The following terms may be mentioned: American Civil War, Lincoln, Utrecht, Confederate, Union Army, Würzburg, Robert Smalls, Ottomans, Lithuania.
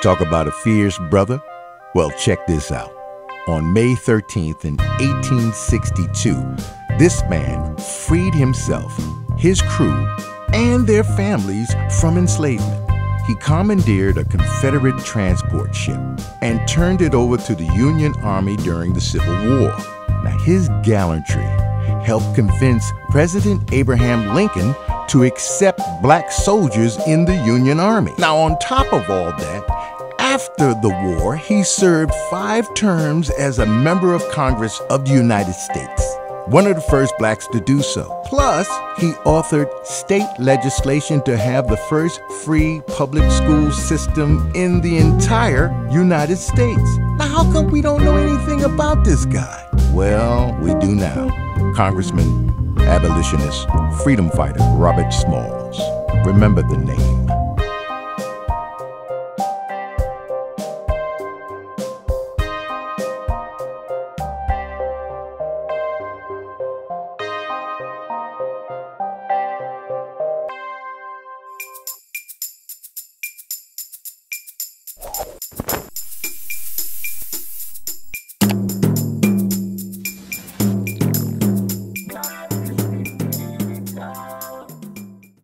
Talk about a fierce brother? Well, check this out. On May 13th in 1862, this man freed himself, his crew, and their families from enslavement. He commandeered a Confederate transport ship and turned it over to the Union Army during the Civil War. Now, his gallantry helped convince President Abraham Lincoln to accept black soldiers in the Union Army. Now, on top of all that, after the war, he served 5 terms as a member of Congress of the United States, one of the first blacks to do so. Plus, he authored state legislation to have the first free public school system in the entire United States. Now, how come we don't know anything about this guy? Well, we do now. Congressman, abolitionist, freedom fighter Robert Smalls. Remember the name.